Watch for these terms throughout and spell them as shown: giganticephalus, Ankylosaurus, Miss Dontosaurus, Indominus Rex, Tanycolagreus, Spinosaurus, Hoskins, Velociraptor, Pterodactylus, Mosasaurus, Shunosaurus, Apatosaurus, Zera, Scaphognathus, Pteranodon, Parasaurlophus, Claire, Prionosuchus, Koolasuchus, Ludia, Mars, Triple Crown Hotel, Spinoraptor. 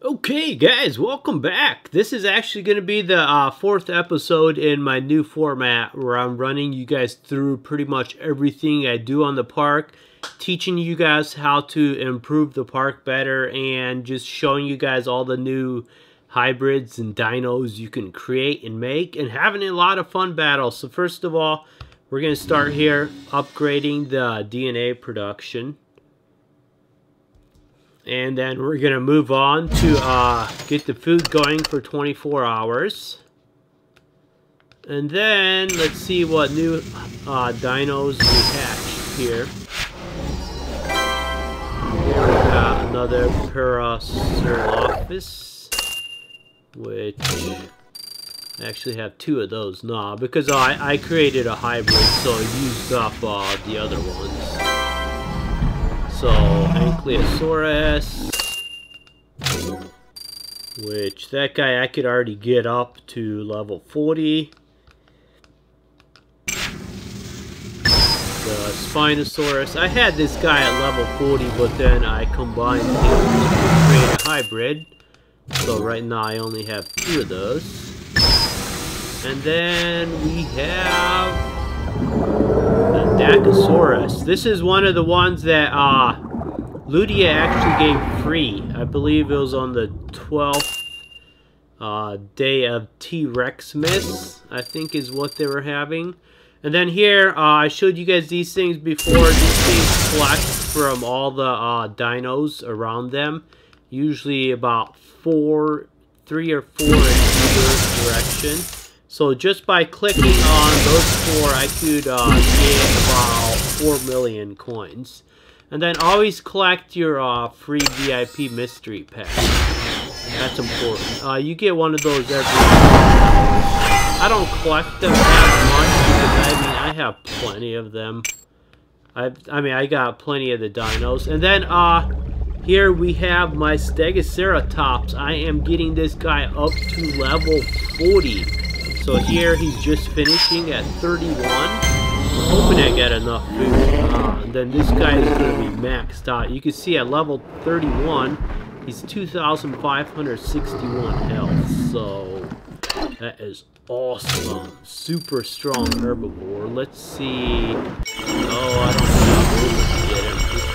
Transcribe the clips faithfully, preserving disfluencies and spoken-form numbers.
Okay guys, welcome back. This is actually going to be the uh, fourth episode in my new format where I'm running you guys through pretty much everything I do on the park, teaching you guys how to improve the park better and just showing you guys all the new hybrids and dinos you can create and make and having a lot of fun battles. So first of all, we're going to start here upgrading the D N A production. And then we're going to move on to uh, get the food going for twenty-four hours. And then let's see what new uh, dinos we hatched here. We got another Parasaurlophus, which I actually have two of those now because I, I created a hybrid, so I used up uh, the other ones. So, Ankylosaurus, which that guy I could already get up to level forty. The Spinosaurus, I had this guy at level forty, but then I combined him to create a hybrid. So right now I only have two of those. And then we have Dacosaurus. This is one of the ones that uh, Ludia actually gave free. I believe it was on the twelfth uh, day of T Rexmas, I think is what they were having. And then here, uh, I showed you guys these things before. These things collect from all the uh, dinos around them. Usually about four, three or four in either direction. So just by clicking on those four, I could uh, get about four million coins. And then always collect your uh, free V I P mystery pack. That's important. Uh, you get one of those every year. I don't collect them that much because I mean, I have plenty of them. I I mean, I got plenty of the dinos. And then uh, here we have my Stegoceratops. I am getting this guy up to level forty. So here he's just finishing at thirty-one. I'm hoping I get enough food. Uh, and then this guy is going to be maxed out. You can see at level thirty-one, he's two thousand five hundred sixty-one health. So that is awesome. Super strong herbivore. Let's see. Oh, I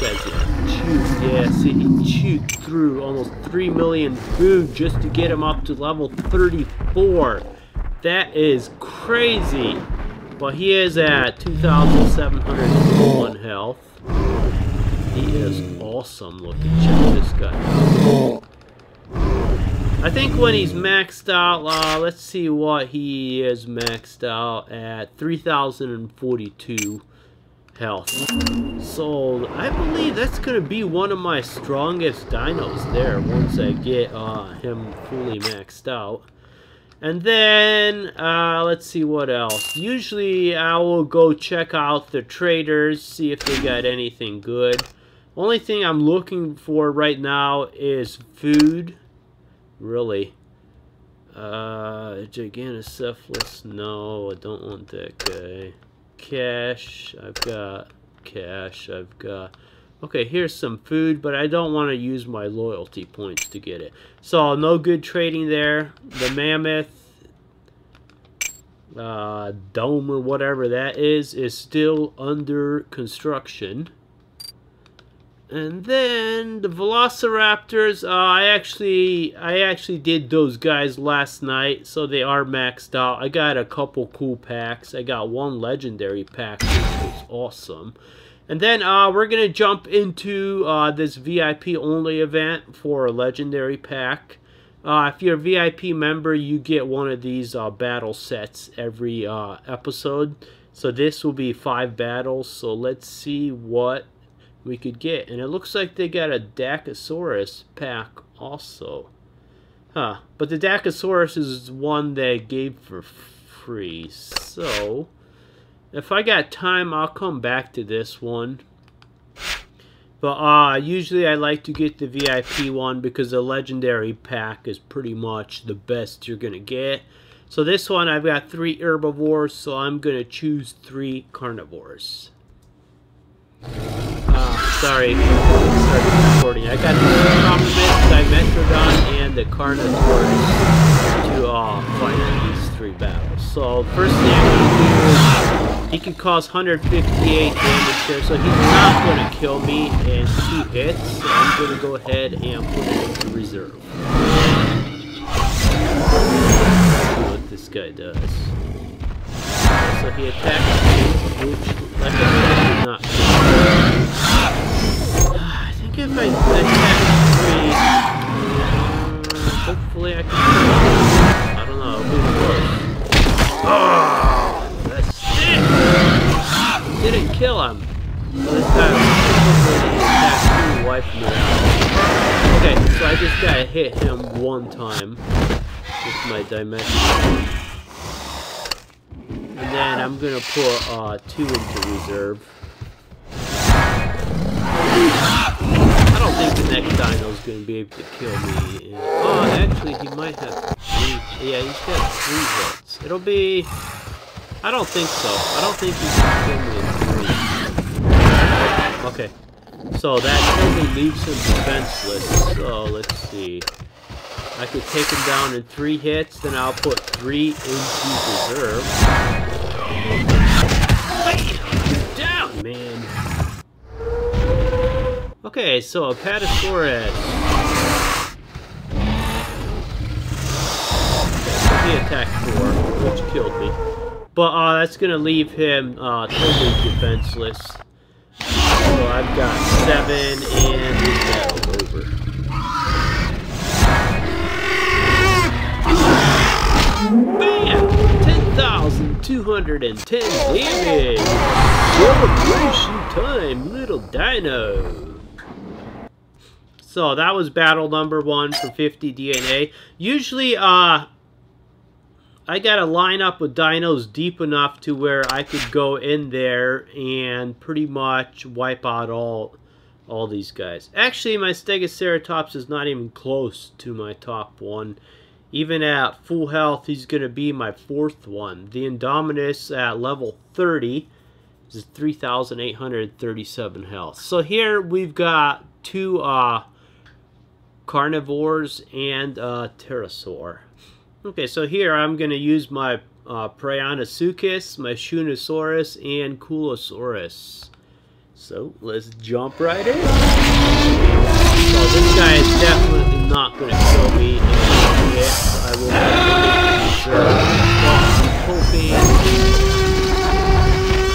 don't know. Get him. This guy's gonna chew. Yeah, see, he chewed through almost three million food just to get him up to level thirty-four. That is crazy. Well, he is at two thousand seven hundred one health. He is awesome looking. Check this guy out. I think when he's maxed out, uh, let's see what he is maxed out at, three thousand forty-two health. So I believe that's going to be one of my strongest dinos there once I get uh, him fully maxed out. And then, uh, let's see what else. Usually, I will go check out the traders, see if they got anything good. Only thing I'm looking for right now is food. Really. Uh, giganticephalus, no, I don't want that guy. Cash, I've got cash, I've got... Okay, here's some food, but I don't want to use my loyalty points to get it. So, no good trading there. The mammoth, uh, dome or whatever that is, is still under construction. And then the velociraptors, uh, I actually, I actually did those guys last night, so they are maxed out. I got a couple cool packs. I got one legendary pack, which was awesome. And then uh, we're going to jump into uh, this V I P-only event for a legendary pack. Uh, if you're a V I P member, you get one of these uh, battle sets every uh, episode. So this will be five battles. So let's see what we could get. And it looks like they got a Dacosaurus pack also. Huh. But the Dacosaurus is one they gave for free. So... if I got time, I'll come back to this one. But uh, usually I like to get the V I P one because the legendary pack is pretty much the best you're going to get. So this one, I've got three herbivores, so I'm going to choose three carnivores. Uh, sorry, started recording mean, I got the Dimetrodon and the Carnotaurus to all fight these three battles. So first thing I'm going to do is he can cause one hundred fifty-eight damage here, so he's not going to kill me, and he hits. So I'm going to go ahead and put it into reserve. Let's see what this guy does. So he attacks me, which, like I said, is not. If I attack three, uh, hopefully I can. I don't know. Who's worse? Oh, that's it. Didn't kill him. So this time, hopefully the attack three wiped me out. Okay, so I just gotta hit him one time with my dimension, and then I'm gonna put uh, two into reserve. I think the next dino's gonna be able to kill me. And, oh, actually, he might have three. Yeah, he's got three hits. It'll be. I don't think so. I don't think he's gonna kill me in three. Okay. So that totally leaves him defenseless. So let's see. I could take him down in three hits, then I'll put three into reserve. Hey, down, man. Okay, so Apatosaurus. Okay, so he attacked four, which killed me. But uh, that's gonna leave him uh, totally defenseless. So I've got seven and this battle's over. Bam! Ten thousand two hundred and ten damage. Celebration time, little dino. So that was battle number one for fifty D N A. Usually, uh, I gotta line up with dinos deep enough to where I could go in there and pretty much wipe out all, all these guys. Actually, my Stegoceratops is not even close to my top one. Even at full health, he's gonna be my fourth one. The Indominus at level thirty is three thousand eight hundred thirty-seven health. So here we've got two, uh, carnivores and uh, pterosaur. Okay, so here I'm going to use my uh, Prionosuchus, my Shunosaurus, and Koolasuchus. So let's jump right in. So this guy is definitely not going to kill me. If I do it, I will have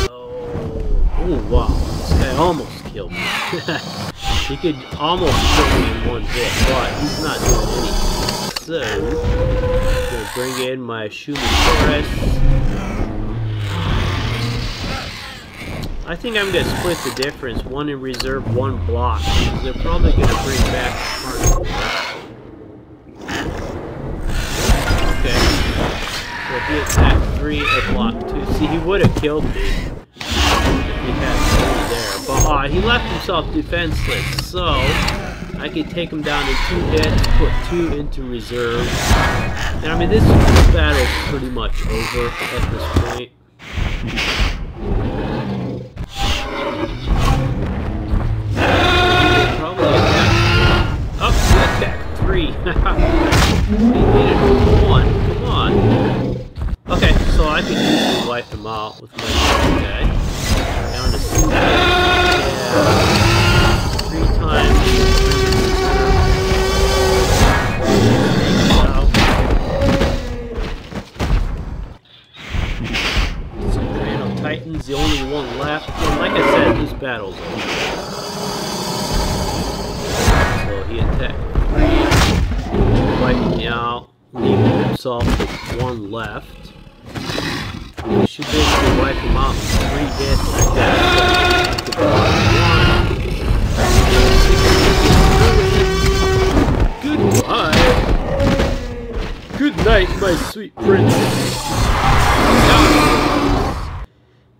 to make sure. I'm hoping. Oh, wow. This guy almost killed me. He could almost kill me in one hit, but he's not doing anything. So, I'm gonna bring in my Shunosaurus. I think I'm gonna split the difference, one in reserve, one block, because they're probably gonna bring back Carnotaurus. Okay. So if he attacked three or block two. See, he would have killed me if he had there, but uh, he left himself defenseless, so I could take him down in two hits, put two into reserve, and I mean this battle's pretty much over at this point. Probably attack one. Up to attack three. He needed one. Come on. Okay, so I can usually wipe him out with my guy. Yeah. Three times. So Random Titan's the only one left. And like I said, this battle's over. So he attacked three, wiping me out, leaving himself with one left. You should basically wipe him out with three hits like that. Goodbye! Good night, my sweet princess!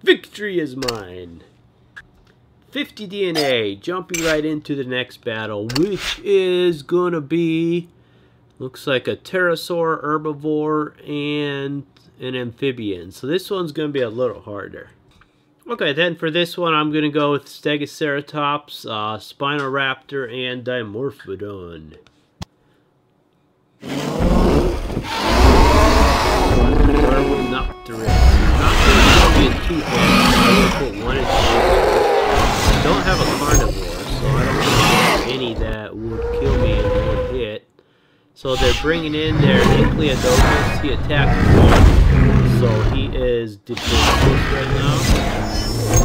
Victory is mine! fifty D N A, jumping right into the next battle, which is gonna be... looks like a pterosaur, herbivore, and... an amphibian. So this one's going to be a little harder. Okay, then for this one, I'm going to go with Stegoceratops, uh, Spinoraptor, and Dimorphodon. Nocturus. Nocturus is too fast. I'm going to put one in two. I don't have a carnivore, so I don't have any that would kill me in one hit. So they're bringing in their Ankylosaurus. He attacked one. So he is Diplodocus right now.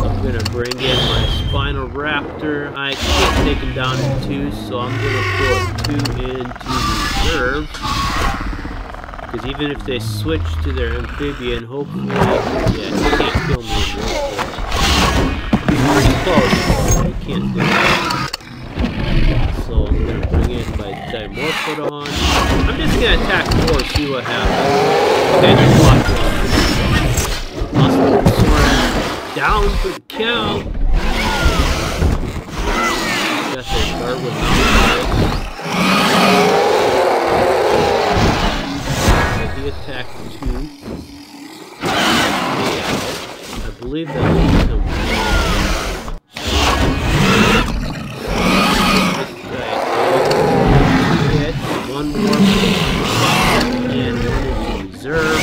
I'm going to bring in my Spinoraptor. I can't take him down in two, so I'm going to put two into reserve. Because even if they switch to their amphibian, hopefully, yeah, he can't kill me in one. Pretty close, but he can't do that. So I'm going to bring in my Dimorphodon. I'm just going to attack four, see what happens. Okay, just block one. Down for the count! That's a guard with Indominus Rex. He attacked two. Yeah, I believe that leaves him one. Hit. One more. And one in reserve.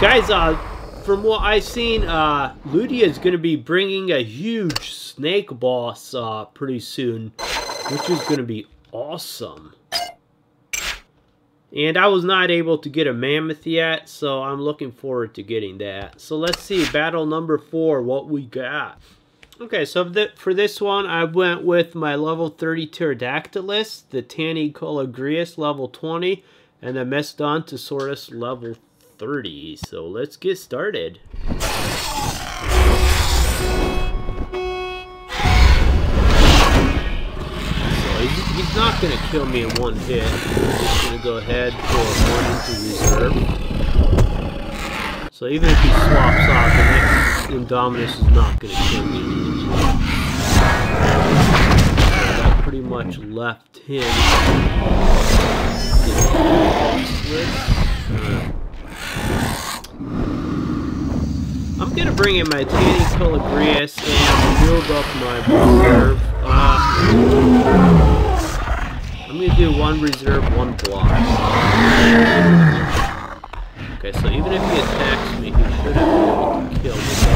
Guys, uh, from what I've seen, uh, Ludia is going to be bringing a huge snake boss uh, pretty soon, which is going to be awesome. And I was not able to get a mammoth yet, so I'm looking forward to getting that. So let's see, battle number four, what we got. Okay, so for this one, I went with my level thirty Pterodactylus, the Tanycolagreus level twenty, and the Miss Dontosaurus level thirty. So let's get started. So he's not going to kill me in one hit. I'm just going to go ahead for one into reserve. So even if he swaps off, the next Indominus is not going to kill me. That pretty much left him. Uh, I'm gonna bring in my Tanycolagreus and build up my reserve. Uh, I'm gonna do one reserve, one block. Okay, so even if he attacks me, he should have been able to kill me. So.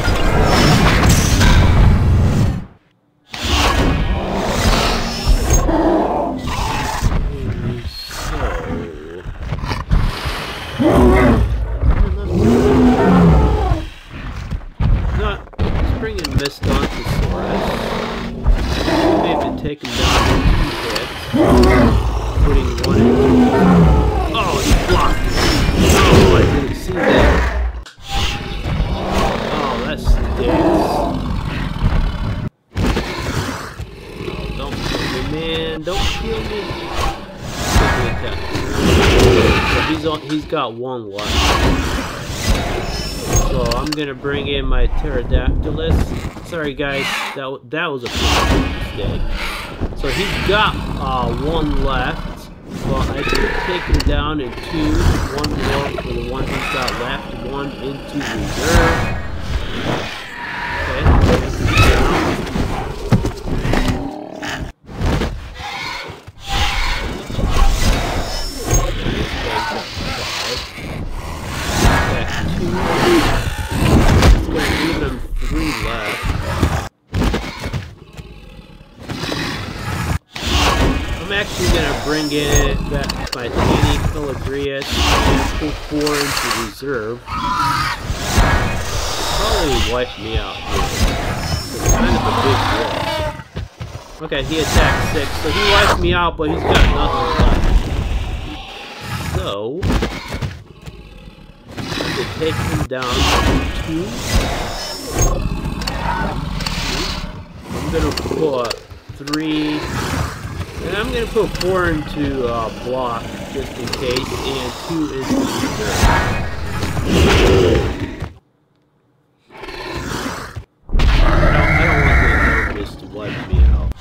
Miss Dontosaurus. They've been taken down in two hits. Putting one in two. Oh, he blocked it. Oh, I didn't see that. Oh, that stinks. Oh, don't kill me, man. Don't kill me. So he's, he's got one left. So I'm gonna bring in my Pterodactylus. Sorry guys, that that was a mistake. So he's got uh, one left, but I did take him down in two. One more for the one he's got left. One into reserve. Okay. Back two. Three left. I'm actually gonna bring in that my Tanycolagreus and pull four into reserve. Probably wipe me out here. It's kind of a big loss. Okay, he attacked six, so he wiped me out, but he's got nothing left. So I could take him down to two. gonna pull up three, and I'm gonna put four into uh, block just in case, and two into either. I don't, I don't want this to wipe me out.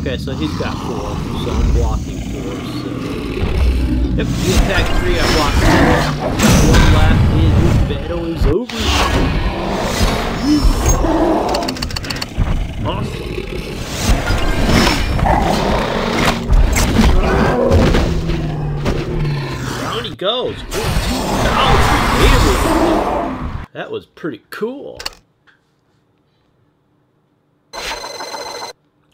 Okay, so he's got four, so I'm blocking four. So yep, he attacked three, I blocked four. Got one left, and this battle is over. Awesome. Down he goes. Oh, that was pretty cool.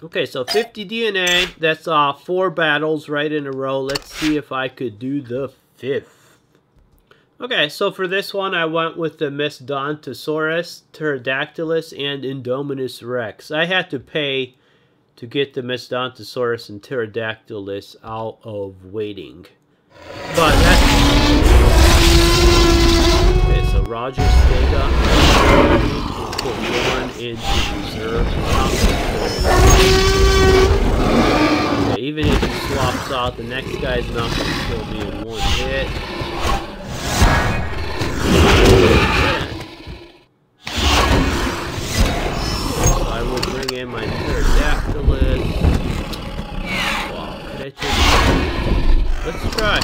Okay, so fifty D N A. That's uh, four battles right in a row. Let's see if I could do the fifth. Okay, so for this one, I went with the Miss Dontosaurus, Pterodactylus, and Indominus Rex. I had to pay to get the Miss Dontosaurus and Pterodactylus out of waiting. But that's... Okay, so Roger Stega. Put one into reserve. Okay, even if he swaps out, the next guy's not going to kill me in one hit. So I will bring in my Pterodactylus. Wow, could I take it? Let's try.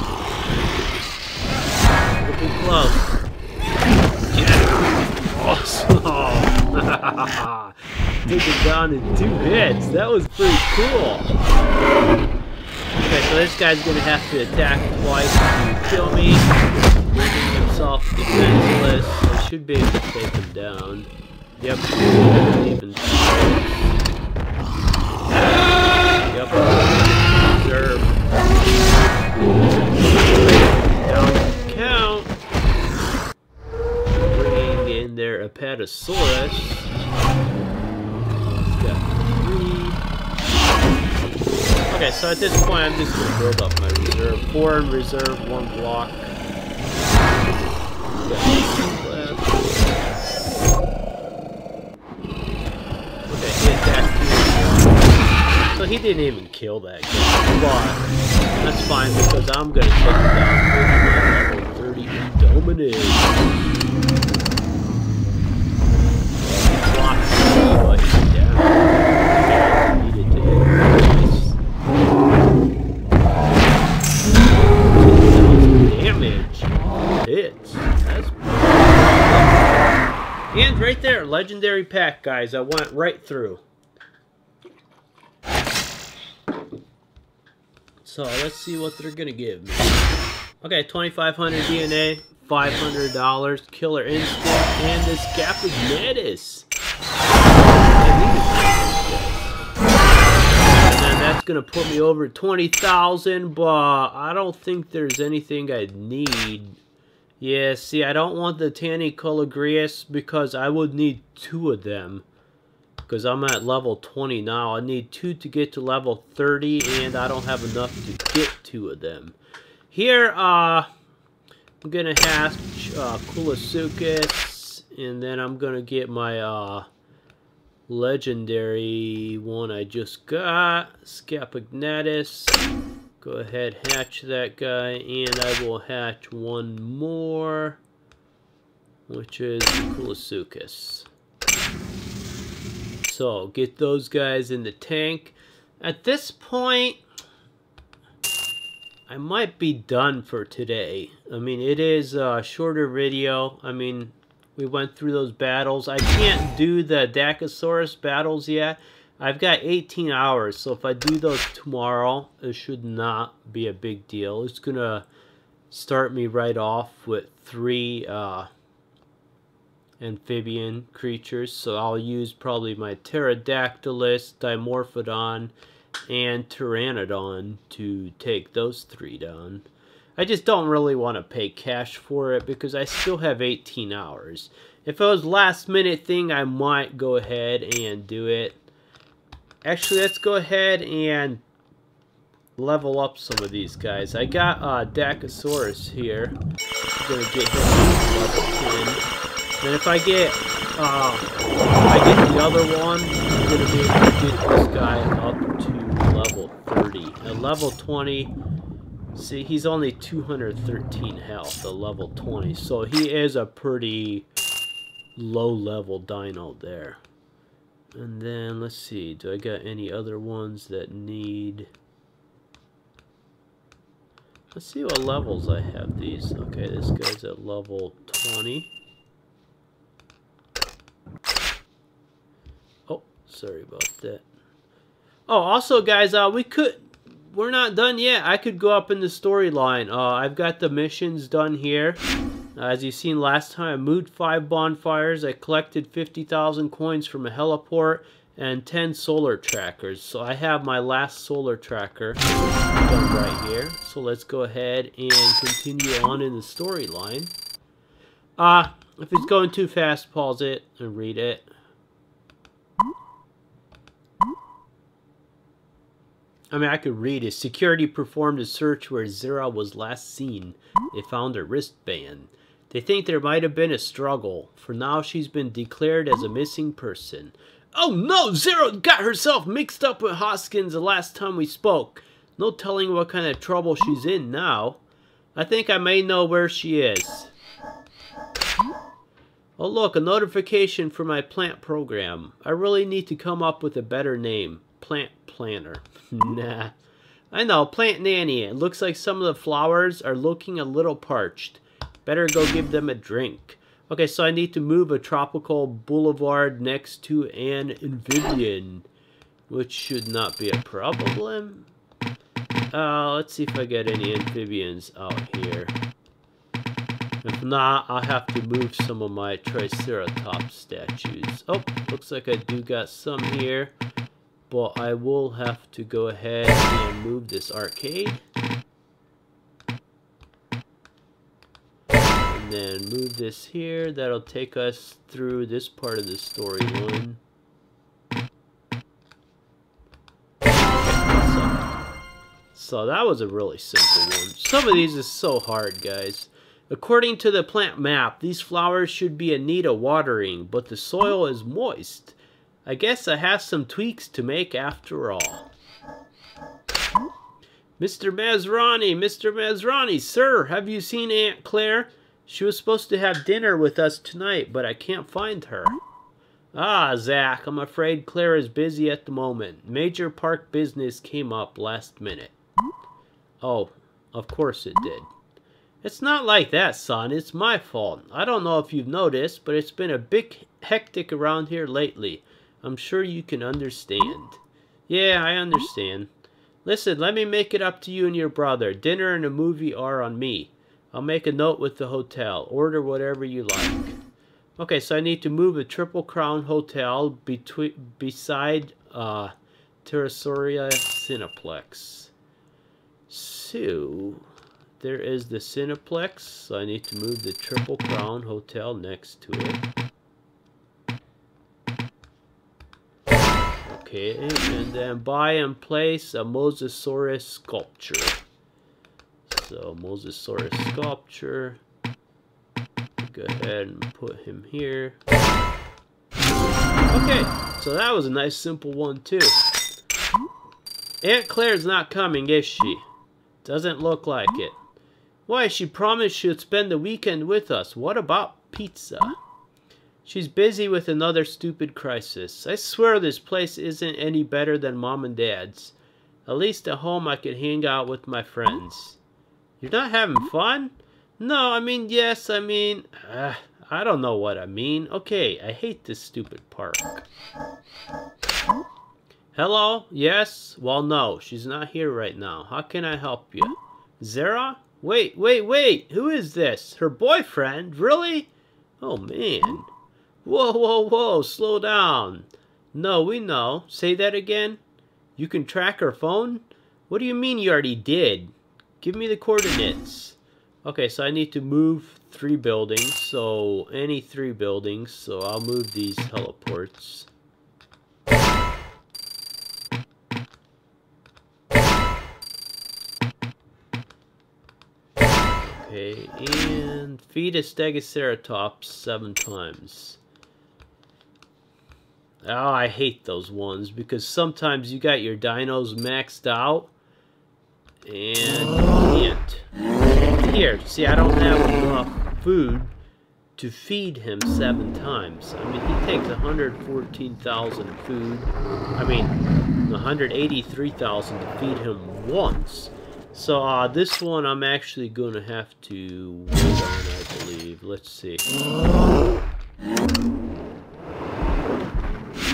We'll be close. Yeah! Awesome! Took it down in two hits. That was pretty cool. Okay, so this guy's gonna have to attack twice to kill me. Making himself defenseless. I should be able to take him down. Yep. Even. Yep. Observe. Down count. Bring in their Apatosaurus. He's got three. Okay, so at this point, I'm just gonna build up my reserve. Four in reserve, one block. So he didn't even kill that guy, but that's fine because I'm going to take him down with my level thirty Indominus. Block C, down. Needed to hit damage. Hits. That's pretty good. And right there, legendary pack, guys. I went right through. So let's see what they're gonna give me. Okay, twenty-five hundred D N A, five hundred dollars, Killer Instinct, and this Scaphognathus. And then that's gonna put me over twenty thousand, but I don't think there's anything I need. Yeah, see, I don't want the Tanycolagreus because I would need two of them. Because I'm at level twenty now. I need two to get to level thirty, and I don't have enough to get two of them. Here, uh, I'm going to hatch uh, Koolasuchus, and then I'm going to get my uh, legendary one I just got, Scaphognathus. Go ahead, hatch that guy, and I will hatch one more, which is Koolasuchus. So, get those guys in the tank. At this point, I might be done for today. I mean, it is a shorter video. I mean, we went through those battles. I can't do the Dacosaurus battles yet. I've got eighteen hours, so if I do those tomorrow, it should not be a big deal. It's going to start me right off with three... Uh, amphibian creatures, so I'll use probably my Pterodactylus, Dimorphodon, and Pteranodon to take those three down. I just don't really want to pay cash for it because I still have eighteen hours. If it was last minute thing, I might go ahead and do it. Actually, let's go ahead and level up some of these guys. I got uh, Dacosaurus here. I'm going to get him to level ten. And if I get, uh, if I get the other one, I'm going to be able to get this guy up to level thirty. At level twenty, see, he's only two hundred thirteen health at level twenty, so he is a pretty low-level dino there. And then, let's see, do I got any other ones that need... Let's see what levels I have these. Okay, this guy's at level twenty. Oh, sorry about that. Oh, also, guys, uh, we could... We're not done yet. I could go up in the storyline. Uh, I've got the missions done here. Uh, as you've seen last time, I moved five bonfires. I collected fifty thousand coins from a heliport and ten solar trackers. So I have my last solar tracker done right here. So let's go ahead and continue on in the storyline. Uh, if it's going too fast, pause it and read it. I mean, I could read it. Security performed a search where Zera was last seen. They found her wristband. They think there might have been a struggle. For now, she's been declared as a missing person. Oh no! Zera got herself mixed up with Hoskins the last time we spoke. No telling what kind of trouble she's in now. I think I may know where she is. Oh look, a notification for my plant program. I really need to come up with a better name. Plant planner. Nah. I know, plant nanny. It looks like some of the flowers are looking a little parched. Better go give them a drink. Okay, so I need to move a tropical boulevard next to an amphibian, which should not be a problem. Uh, let's see if I get any amphibians out here. If not, I'll have to move some of my Triceratops statues. Oh, looks like I do got some here. But I will have to go ahead and move this arcade. And then move this here. That'll take us through this part of the storyline. So that was a really simple one. Some of these is so hard, guys. According to the plant map, these flowers should be in need of watering, but the soil is moist. I guess I have some tweaks to make after all. Mister Masrani, Mister Masrani, sir, have you seen Aunt Claire? She was supposed to have dinner with us tonight, but I can't find her. Ah, Zach, I'm afraid Claire is busy at the moment. Major park business came up last minute. Oh, of course it did. It's not like that, son. It's my fault. I don't know if you've noticed, but it's been a bit hectic around here lately. I'm sure you can understand. Yeah, I understand. Listen, let me make it up to you and your brother. Dinner and a movie are on me. I'll make a note with the hotel. Order whatever you like. Okay, so I need to move a Triple Crown Hotel between beside uh, Terasauria Cineplex. So, there is the Cineplex. So I need to move the Triple Crown Hotel next to it. Okay, and then buy and place a Mosasaurus sculpture. So, Mosasaurus sculpture. Go ahead and put him here. Okay, so that was a nice simple one too. Aunt Claire's not coming, is she? Doesn't look like it. Why, she promised she'd spend the weekend with us. What about pizza? She's busy with another stupid crisis. I swear this place isn't any better than Mom and Dad's. At least at home I could hang out with my friends. You're not having fun? No, I mean, yes, I mean... Uh, I don't know what I mean. Okay, I hate this stupid park. Hello? Yes? Well, no. She's not here right now. How can I help you? Zara? Wait, wait, wait! Who is this? Her boyfriend? Really? Oh, man. Whoa, whoa, whoa, slow down. No, we know. Say that again. You can track her phone? What do you mean you already did? Give me the coordinates. Okay, so I need to move three buildings. So, any three buildings. So, I'll move these teleports. Okay, and feed a Stegoceratops seven times. Oh, I hate those ones because sometimes you got your dinos maxed out and you can't. Here, see, I don't have enough food to feed him seven times. I mean, he takes one hundred fourteen thousand food. I mean, one hundred eighty-three thousand to feed him once. So uh, this one I'm actually going to have to wait on, I believe. Let's see.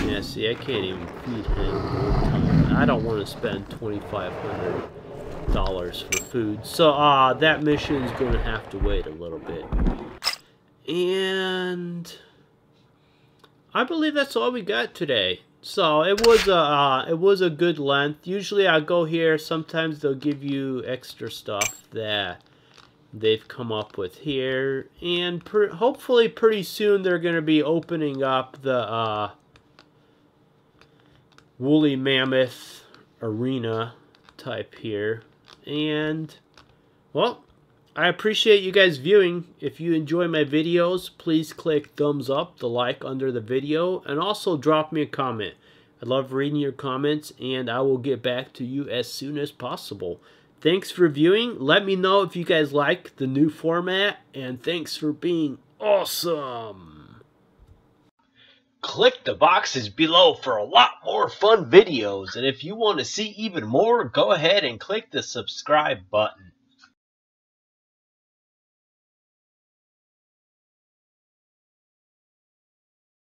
Yeah, see, I can't even feed him one time. I don't want to spend twenty-five hundred dollars for food. So uh, that mission is going to have to wait a little bit. And I believe that's all we got today. So it was a uh, it was a good length. Usually I go here. Sometimes they'll give you extra stuff that they've come up with here, and per hopefully pretty soon they're going to be opening up the uh, woolly mammoth arena type here. And well, I appreciate you guys viewing. If you enjoy my videos, please click thumbs up, the like under the video, and also drop me a comment. I love reading your comments, and I will get back to you as soon as possible. Thanks for viewing. Let me know if you guys like the new format, and thanks for being awesome. Click the boxes below for a lot more fun videos, and if you want to see even more, go ahead and click the subscribe button.